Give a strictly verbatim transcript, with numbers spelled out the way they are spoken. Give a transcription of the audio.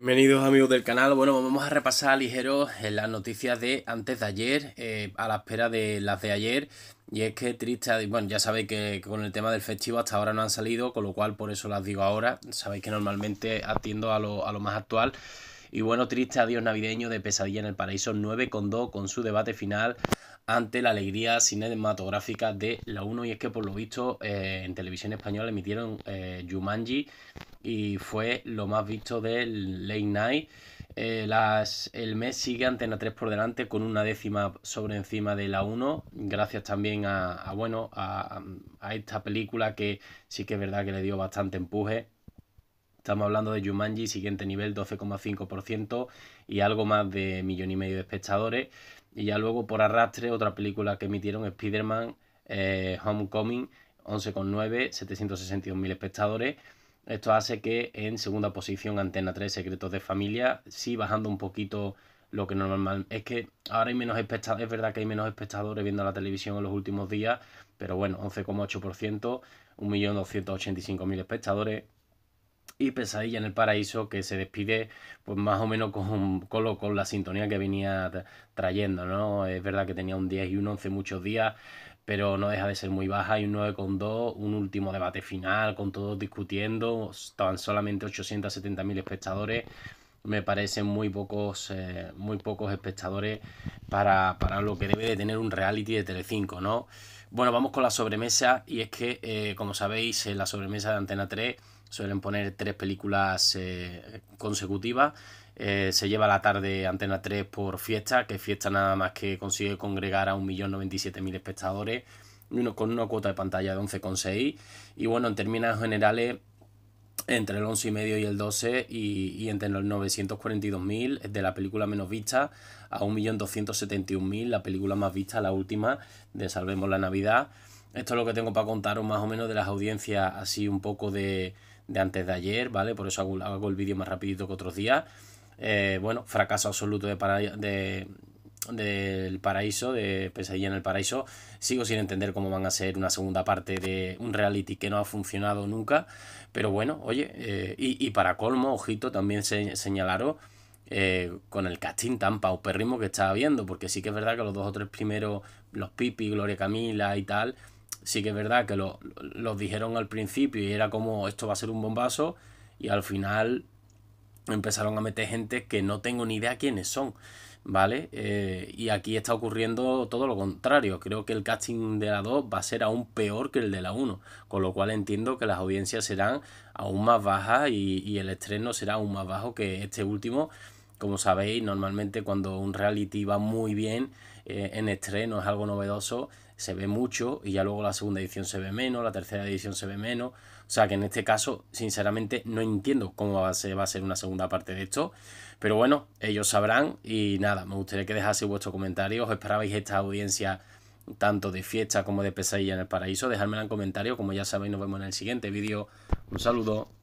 Bienvenidos amigos del canal. Bueno, vamos a repasar ligeros las noticias de antes de ayer, eh, a la espera de las de ayer. Y es que triste, bueno, ya sabéis que con el tema del festivo hasta ahora no han salido, con lo cual por eso las digo ahora. Sabéis que normalmente atiendo a lo, a lo más actual. Y bueno, triste adiós navideño de Pesadilla en el Paraíso nueve coma dos con su debate final ante la alegría cinematográfica de La uno. Y es que por lo visto eh, en televisión española emitieron eh, Jumanji y fue lo más visto del Late Night. Eh, las, el mes sigue Antena tres por delante con una décima sobre encima de La uno, gracias también a, a, bueno, a, a esta película que sí que es verdad que le dio bastante empuje. Estamos hablando de Yumanji, siguiente nivel, doce coma cinco por ciento y algo más de millón y medio de espectadores. Y ya luego por arrastre, otra película que emitieron, Spiderman, eh, Homecoming, once coma nueve, setecientos sesenta y dos mil espectadores. Esto hace que en segunda posición Antena tres, Secretos de Familia, sí bajando un poquito lo que normal. Es que ahora hay menos espectadores, es verdad que hay menos espectadores viendo la televisión en los últimos días, pero bueno, once coma ocho por ciento, un millón doscientos ochenta y cinco mil espectadores. Y Pesadilla en el Paraíso, que se despide pues más o menos con, con, lo, con la sintonía que venía trayendo, ¿no? Es verdad que tenía un diez y un once muchos días, pero no deja de ser muy baja. Y un nueve coma dos, un último debate final con todos discutiendo, estaban solamente ochocientos setenta mil espectadores. Me parecen muy pocos, eh, muy pocos espectadores para, para lo que debe de tener un reality de Telecinco, ¿no? Bueno, vamos con la sobremesa. Y es que, eh, como sabéis, en la sobremesa de Antena tres suelen poner tres películas eh, consecutivas. Eh, se lleva la tarde Antena tres por Fiesta, que Fiesta nada más que consigue congregar a un millón noventa y siete mil espectadores, uno, con una cuota de pantalla de once coma seis. Y bueno, en términos generales, entre el once coma cinco y el doce y, y entre los novecientos cuarenta y dos mil de la película menos vista a un millón doscientos setenta y un mil, la película más vista, la última, de Salvemos la Navidad. Esto es lo que tengo para contaros más o menos de las audiencias así un poco de, de antes de ayer, ¿vale? Por eso hago, hago el vídeo más rapidito que otros días. Eh, bueno, fracaso absoluto de para, de, del Paraíso, de Pesadilla en el Paraíso. Sigo sin entender cómo van a ser una segunda parte de un reality que no ha funcionado nunca. Pero bueno, oye, eh, y, y para colmo, ojito, también se, señalaros eh, con el casting tan paupérrimo que estaba viendo, porque sí que es verdad que los dos o tres primeros, los Pipi, Gloria Camila y tal, sí que es verdad que los lo dijeron al principio y era como esto va a ser un bombazo, y al final empezaron a meter gente que no tengo ni idea quiénes son, ¿vale? Eh, y aquí está ocurriendo todo lo contrario. Creo que el casting de la dos va a ser aún peor que el de la uno, con lo cual entiendo que las audiencias serán aún más bajas y, y el estreno será aún más bajo que este último. Como sabéis, normalmente cuando un reality va muy bien eh, en estreno, es algo novedoso, se ve mucho y ya luego la segunda edición se ve menos, la tercera edición se ve menos. O sea que en este caso, sinceramente, no entiendo cómo va a ser, va a ser una segunda parte de esto. Pero bueno, ellos sabrán y nada, me gustaría que dejaseis vuestros comentarios. ¿Os esperabais esta audiencia tanto de Fiesta como de Pesadilla en el Paraíso? Dejadmela en comentarios. Como ya sabéis, nos vemos en el siguiente vídeo. Un saludo.